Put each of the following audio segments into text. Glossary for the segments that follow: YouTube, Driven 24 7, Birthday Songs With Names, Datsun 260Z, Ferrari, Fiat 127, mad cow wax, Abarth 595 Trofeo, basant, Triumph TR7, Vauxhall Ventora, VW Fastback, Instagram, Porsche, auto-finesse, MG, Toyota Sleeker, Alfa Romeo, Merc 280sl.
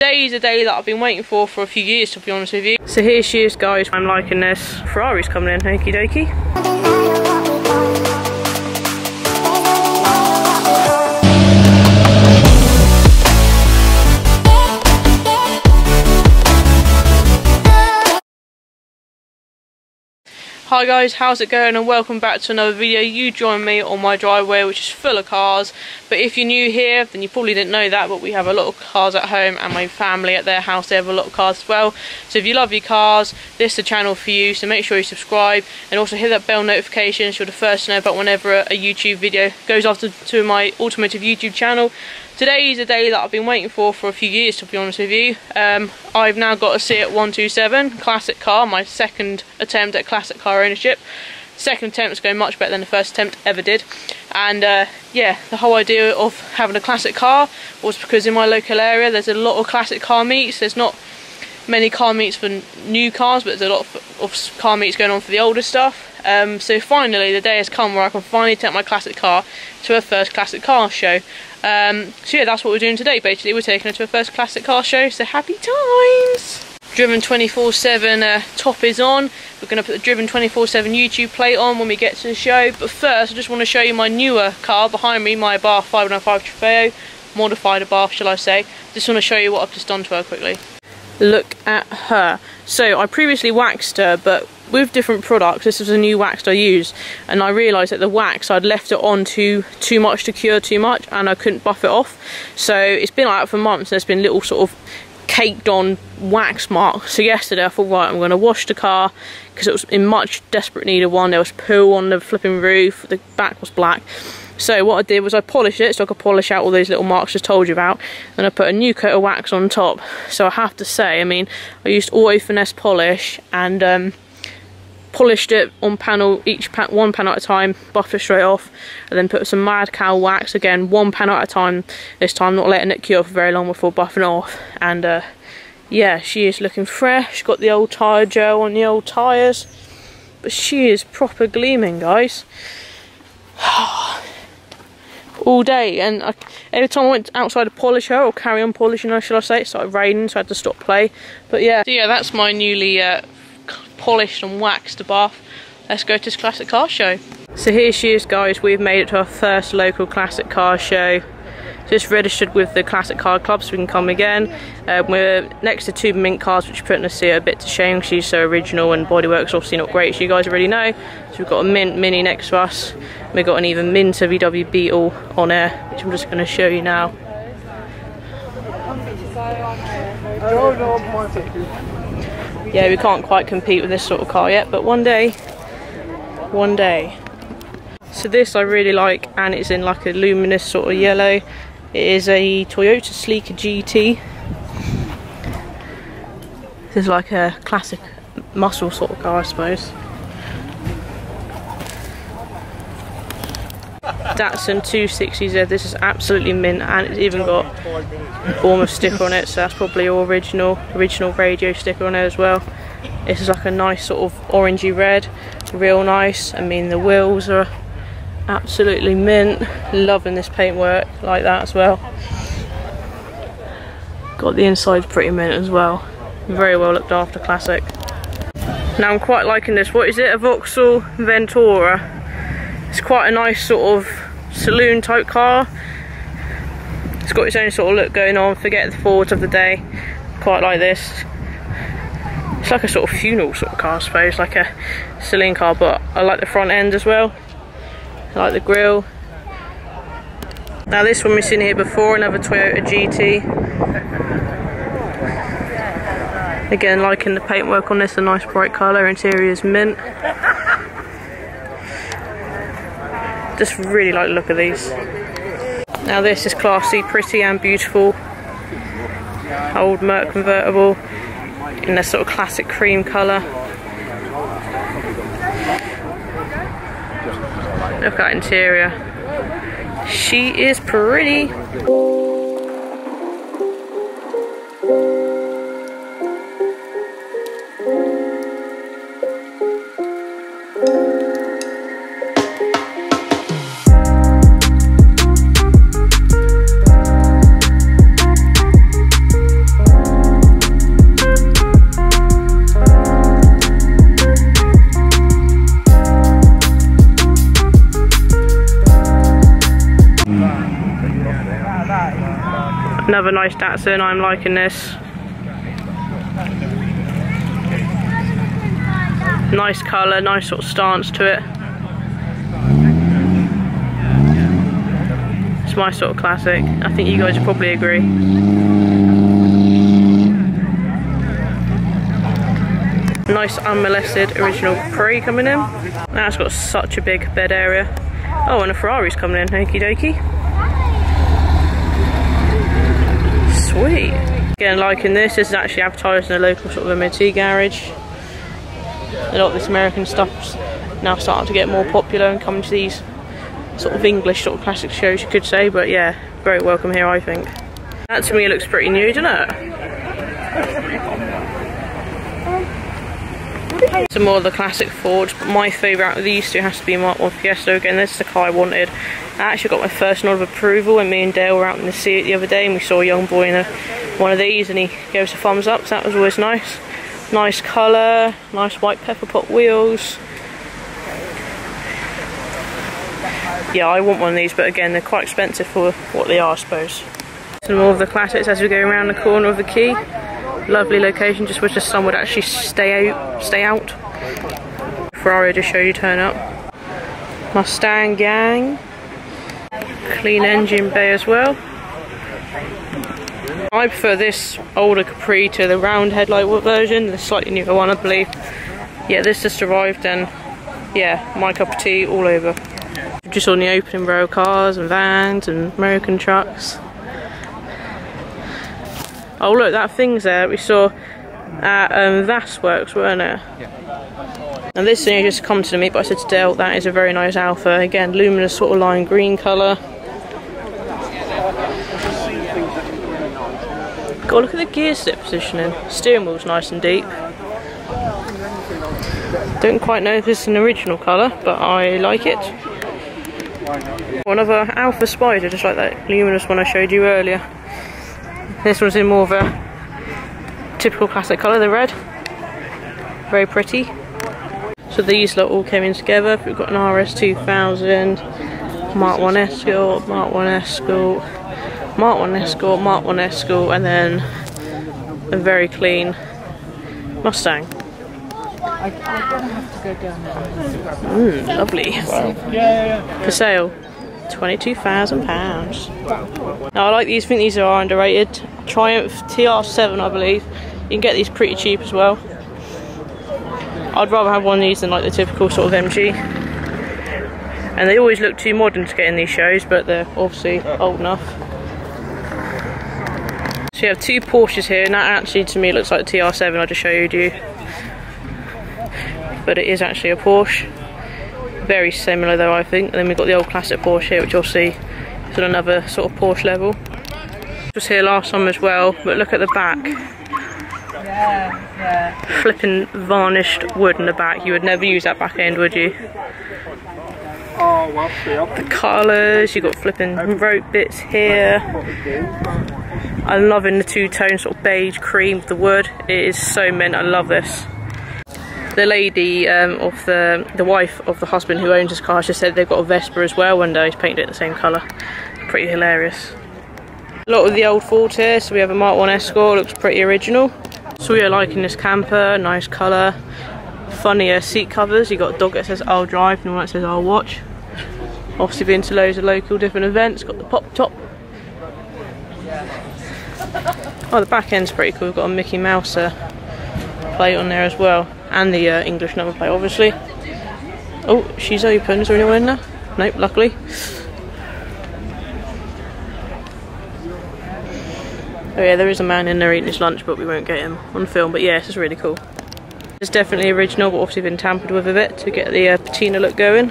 Today is a day that I've been waiting for a few years, to be honest with you. So here she is, guys. I'm liking this. Ferrari's coming in, okie dokie. Hi guys, how's it going and welcome back to another video. You join me on my driveway, which is full of cars, but if you're new here then you probably didn't know that, but we have a lot of cars at home, and my family at their house, they have a lot of cars as well. So if you love your cars, this is the channel for you, so make sure you subscribe and also hit that bell notification so you're the first to know about whenever a YouTube video goes off to my automotive YouTube channel. Today is a day that I've been waiting for a few years, to be honest with you. I've now got a Fiat 127 classic car, my second attempt at classic car ownership. Second attempt's going much better than the first attempt ever did. And yeah, the whole idea of having a classic car was because in my local area there's a lot of classic car meets. There's not many car meets for new cars, but there's a lot of car meets going on for the older stuff. So finally the day has come where I can finally take my classic car to a first classic car show. So yeah, that's what we're doing today. Basically we're taking her to a first classic car show, so happy times. Driven 24/7 top is on. We're going to put the Driven 24/7 YouTube plate on when we get to the show, but first I just want to show you my newer car behind me, my Abarth 595 Trofeo, modified Abarth shall I say. Just want to show you what I've just done to her quickly. Look at her. So I previously waxed her, but with different products, this is a new wax I used, and I realised that the wax, I'd left it on too much to cure too much, and I couldn't buff it off. So it's been like that for months, and there's been little sort of caked on wax marks. So yesterday I thought, right, I'm going to wash the car, because it was in much desperate need of one. There was poo on the flipping roof, the back was black. So what I did was I polished it so I could polish out all those little marks I just told you about, and I put a new coat of wax on top. So I have to say, I mean, I used auto-finesse polish and polished it on panel, one panel at a time, buffed it straight off, and then put some Mad Cow wax again, one panel at a time this time, not letting it cure for very long before buffing off. And yeah, she is looking fresh. Got the old tyre gel on the old tyres, but she is proper gleaming, guys. All day, and every time I went outside to polish her, or carry on polishing her shall I say, it started raining so I had to stop play. But yeah, so yeah, that's my newly polished and waxed Abarth. Let's go to this classic car show. So here she is, guys. We've made it to our first local classic car show. Just registered with the Classic Car Club so we can come again. We're next to two mint cars, which put Nasia a bit to shame. She's so original and bodywork's obviously not great, so you guys already know. So we've got a mint mini next to us. We've got an even minter VW Beetle on air, which I'm just going to show you now. Yeah, we can't quite compete with this sort of car yet, but one day. So this I really like, and it's in like a luminous sort of yellow. It is a Toyota Sleeker GT. This is like a classic muscle sort of car, I suppose. Datsun 260Z, this is absolutely mint, and it's even got Bournemouth sticker on it, so that's probably all original radio sticker on it as well. This is like a nice sort of orangey red, real nice. I mean, the wheels are absolutely mint. Loving this paintwork like that as well. Got the inside pretty mint as well. Very well looked after classic. Now I'm quite liking this. What is it? A Vauxhall Ventora. It's quite a nice sort of saloon type car. It's got its own sort of look going on. Forget the Fords of the day. Quite like this. It's like a sort of funeral sort of car, I suppose. Like a saloon car, but I like the front end as well. I like the grille. Now this one we've seen here before, another Toyota GT. Again, liking the paintwork on this, a nice bright colour, interior is mint. Just really like the look of these. Now this is classy, pretty and beautiful. Old Merc convertible in their sort of classic cream colour. Look at that interior. She is pretty. Another nice Datsun, I'm liking this. Nice colour, nice sort of stance to it. It's my sort of classic. I think you guys would probably agree. Nice unmolested original Capri coming in. That's got such a big bed area. Oh, and a Ferrari's coming in, okie dokie. Sweet. Again, liking this. This is actually advertised in a local sort of MOT garage. A lot of this American stuff's now starting to get more popular and come to these sort of English sort of classic shows, you could say, but yeah, very welcome here, I think. That to me looks pretty new, doesn't it? Some more of the classic Fords, but my favourite out of these two has to be Mark 1 Fiesta. Again, this is the car I wanted. I actually got my first nod of approval when me and Dale were out in the sea the other day, and we saw a young boy in one of these, and he gave us a thumbs up, so that was always nice. Nice colour, nice white pepper pot wheels. Yeah, I want one of these, but again, they're quite expensive for what they are, I suppose. Some more of the classics as we go around the corner of the quay. Lovely location, just wish the sun would actually stay out. Ferrari just showed you turn up. Mustang gang. Clean engine bay as well. I prefer this older Capri to the round headlight version, the slightly newer one, I believe. Yeah, this just arrived and yeah, my cup of tea all over. Just on the opening row, cars and vans and American trucks. Oh look, that thing's there we saw at Vass Works, weren't it? Yeah. And this thing just come to me, but I said to Dale, that is a very nice Alpha. Again, luminous sort of lime green colour. Got a look at the gear stick positioning. Steering wheel's nice and deep. Don't quite know if this is an original colour, but I like it. Another Alpha Spider, just like that luminous one I showed you earlier. This one's in more of a typical classic colour, the red. Very pretty. So these lot all came in together. We've got an RS 2000, Mark 1 Escort, Mark 1 Escort, Mark 1 Escort, Mark 1 Escort, and then a very clean Mustang. I don't have to go down there. Lovely. Wow. For sale, £22,000. Now I like these, I think these are underrated. Triumph TR7, I believe. You can get these pretty cheap as well. I'd rather have one of these than like the typical sort of MG. And they always look too modern to get in these shows, but they're obviously old enough. So you have two Porsches here, and that actually to me looks like TR7 I just showed you. But it is actually a Porsche. Very similar though, I think. And then we've got the old classic Porsche here, which you'll see is on another sort of Porsche level. This was here last summer as well, but look at the back. Flipping varnished wood in the back. You would never use that back end, would you? The colours, you've got flipping rope bits here. I'm loving the two-tone sort of beige cream with the wood. It is so mint, I love this. The lady of the wife of the husband who owns this car just said they've got a Vespa as well one day, he's painted it the same colour. Pretty hilarious. A lot of the old Fords here, so we have a Mark 1 Escort, looks pretty original. So we are liking this camper, nice colour. Funnier seat covers, you got a dog that says I'll drive and one that says I'll watch. Obviously been to loads of local different events, got the pop top. Oh, the back end's pretty cool, we've got a Mickey Mouse plate on there as well. And the English number plate, obviously. Oh, she's open. Is there anyone in there? Nope, luckily. Oh yeah, there is a man in there eating his lunch, but we won't get him on film. But yeah, this is really cool. It's definitely original, but obviously been tampered with a bit to get the patina look going.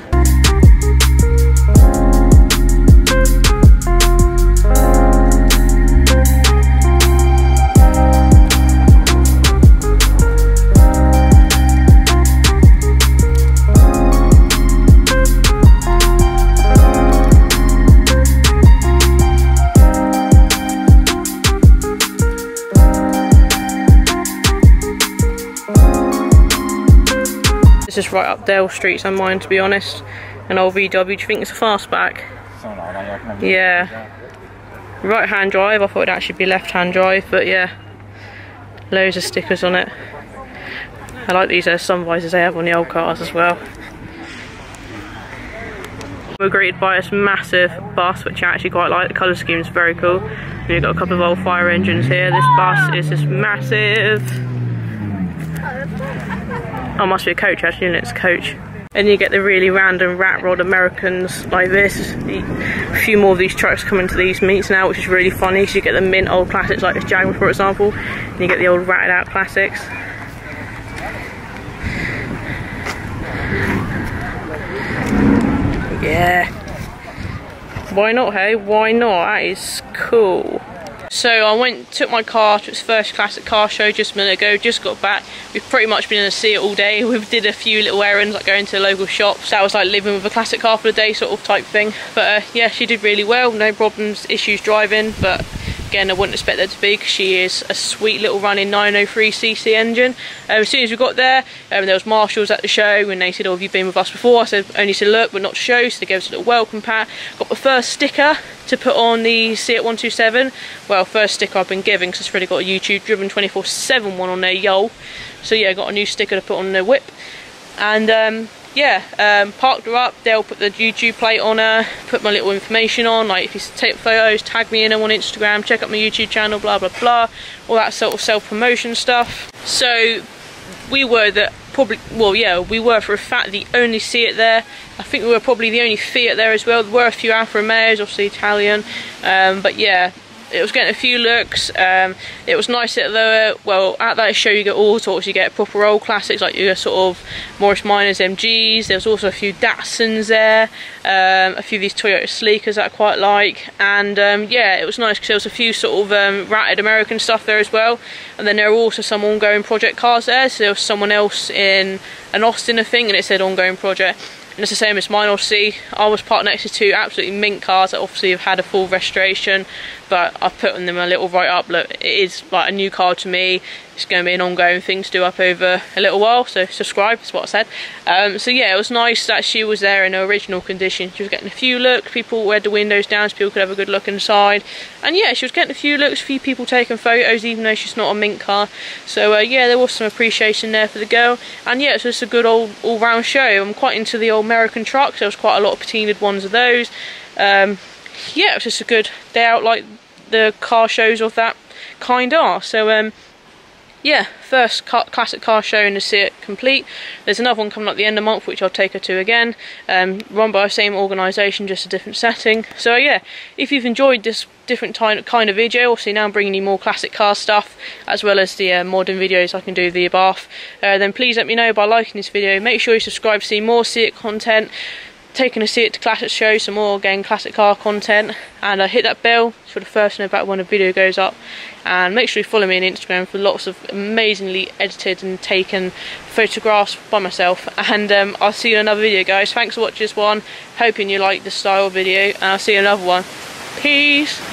Just right up Dale Street's on mine, to be honest. An old VW, do you think it's a fastback? Yeah. right hand drive. I thought it actually be left hand drive, but yeah, loads of stickers on it. I like these sun visors they have on the old cars as well. We're greeted by this massive bus, which I actually quite like. The colour scheme is very cool. And you've got a couple of old fire engines here. This bus is just massive. Oh, must be a coach actually, and it's a coach. And you get the really random rat rod Americans like this. A few more of these trucks coming to these meets now, which is really funny. So you get the mint old classics like this Jaguar, for example, and you get the old ratted out classics. Yeah, why not, hey? Why not? That is cool. So I took my car to its first class at car show just a minute ago, just got back. We've pretty much been in the sea all day. We did a few little errands, like going to local shops. That was like living with a classic car for the day sort of type thing. But yeah, she did really well, no problems, issues driving, but again, I wouldn't expect that to be, because she is a sweet little running 903cc engine. As soon as we got there, there was marshals at the show, and they said, "Oh, have you been with us before?" I said, "Only to look, but not to show." So they gave us a little welcome pat. Got the first sticker to put on the Fiat 127. Well, first sticker I've been given, because it's really got a YouTube Driven 24/7 one on there, yo. So yeah, got a new sticker to put on the whip, and parked her up. Dale put the YouTube plate on her, put my little information on, like if you take photos, tag me in her on Instagram, check out my YouTube channel, blah blah blah, all that sort of self-promotion stuff. So we were we were for a fact the only Fiat there. I think we were probably the only Fiat there as well. There were a few Alfa Romeos, obviously Italian, but yeah, it was getting a few looks. It was nice at the, well, at that show you get all sorts. You get proper old classics like your sort of Morris Minors, MGs. There's also a few Datsuns there, a few of these Toyota Sleekers that I quite like. And yeah, it was nice because there was a few sort of ratted American stuff there as well. And then there were also some ongoing project cars there. So there was someone else in an Austin, I think, and it said ongoing project. And it's the same as mine, obviously. I was parked next to two absolutely mint cars that obviously have had a full restoration, but I've put on them a little write up. Look, it is like a new car to me. It's going to be an ongoing thing to do up over a little while, so subscribe, is what I said. So yeah, it was nice that she was there in her original condition. She was getting a few looks, people had the windows down so people could have a good look inside. And yeah, she was getting a few looks, a few people taking photos, even though she's not a mint car. So yeah, there was some appreciation there for the girl. And yeah, it's just a good old all-round show. I'm quite into the old American trucks. There was quite a lot of patinaed ones of those. Yeah, it was just a good day out, like the car shows of that kind are. So yeah, first classic car show in the Fiat complete. There's another one coming up at the end of the month, which I'll take her to again. Run by the same organisation, just a different setting. So yeah, if you've enjoyed this different kind of video, obviously now I'm bringing you more classic car stuff, as well as the modern videos I can do, the Abarth, then please let me know by liking this video. Make sure you subscribe to see more Fiat content. Taking a Fiat to classic show, some more again classic car content, and hit that bell so the first to know about when a video goes up. And make sure you follow me on Instagram for lots of amazingly edited and taken photographs by myself. And I'll see you in another video, guys. Thanks for watching this one, hoping you like the style video, and I'll see you in another one. Peace.